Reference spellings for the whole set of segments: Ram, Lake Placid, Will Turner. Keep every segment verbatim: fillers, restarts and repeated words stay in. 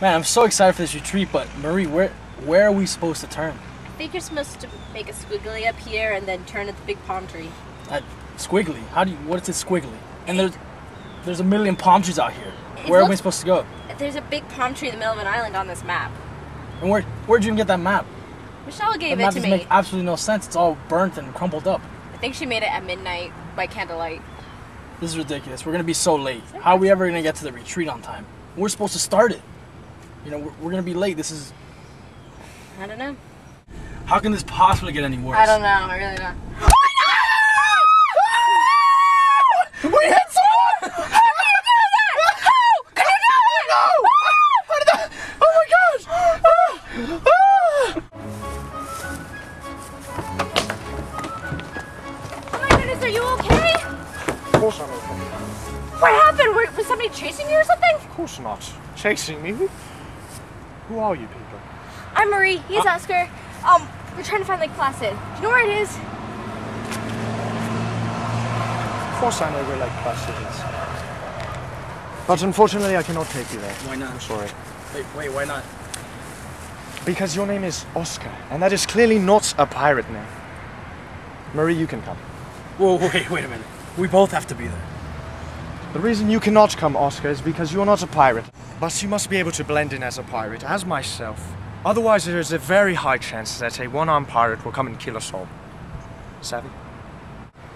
Man, I'm so excited for this retreat, but Marie, where where are we supposed to turn? I think you're supposed to make a squiggly up here and then turn at the big palm tree. Uh, squiggly? How do you? What is it squiggly? And there's there's a million palm trees out here. It where looks, are we supposed to go? There's a big palm tree in the middle of an island on this map. And where where'd you even get that map? Michelle gave that it map to me. It doesn't make absolutely no sense. It's all burnt and crumpled up. I think she made it at midnight by candlelight. This is ridiculous. We're gonna be so late. How are we ever gonna get to the retreat on time? We're supposed to start it. You know, we're, we're gonna be late. This is. I don't know. How can this possibly get any worse? I don't know. I really don't. We hit someone! How did you do that? How? Can you do it? How did that? Oh my gosh! Ah! Of course I'm okay. What happened? Were, was somebody chasing you or something? Of course not. Chasing me? Who are you people? I'm Marie. He's huh? Oscar. Um, we're trying to find Lake Placid. Do you know where it is? Of course I know where Lake Placid is. But unfortunately I cannot take you there. Why not? I'm sorry. Wait, wait, why not? Because your name is Oscar, and that is clearly not a pirate name. Marie, you can come. Whoa, wait, wait a minute. We both have to be there. The reason you cannot come, Oscar, is because you're not a pirate. But you must be able to blend in as a pirate, as myself. Otherwise, there is a very high chance that a one-armed pirate will come and kill us all. Savvy?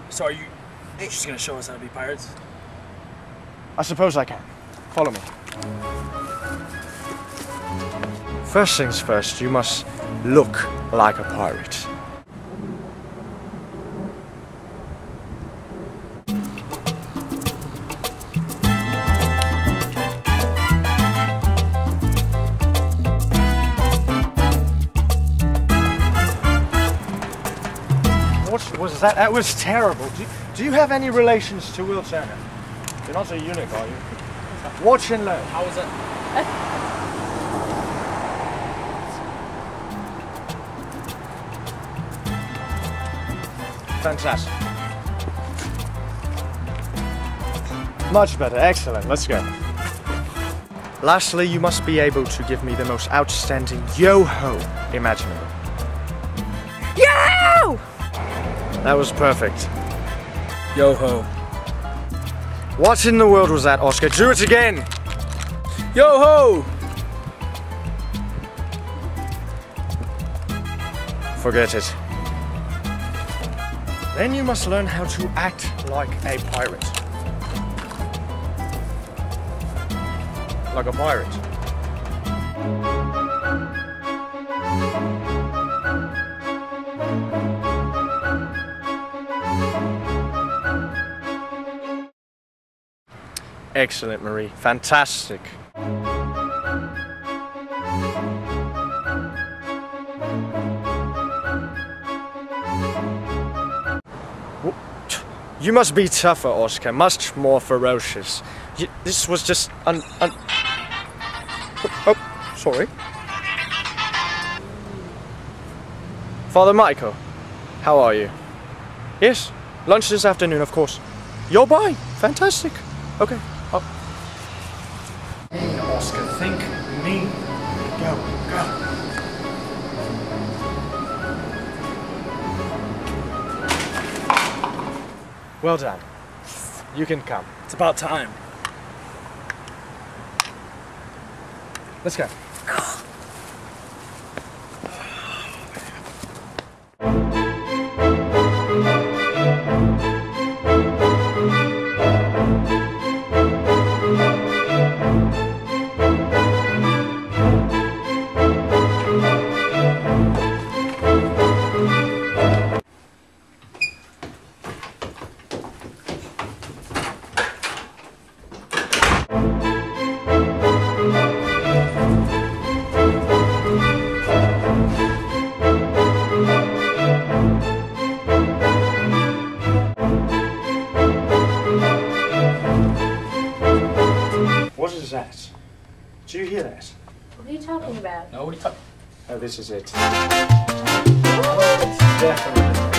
So are you just gonna show us how to be pirates? I suppose I can. Follow me. First things first, you must look like a pirate. What was that? That was terrible. Do you, do you have any relations to Will Turner? You're not a eunuch, are you? Watch and learn. How was it? Fantastic. Much better. Excellent. Let's go. Lastly, you must be able to give me the most outstanding yo-ho imaginable. Yo! That was perfect. Yo-ho. What in the world was that, Oscar? Do it again! Yo-ho! Forget it. Then you must learn how to act like a pirate. Like a pirate. Excellent, Marie. Fantastic. You must be tougher, Oscar. Much more ferocious. You, this was just un... un oh, sorry. Father Michael, how are you? Yes, lunch this afternoon, of course. You're by. Fantastic. Okay. Oh. Hey, Oscar, think me. Go, go. Well done. You can come. It's about time. Let's go. That. Do you hear that? What are you talking about? No, what are you talking about? Oh, this is it. Oh, it's definitely.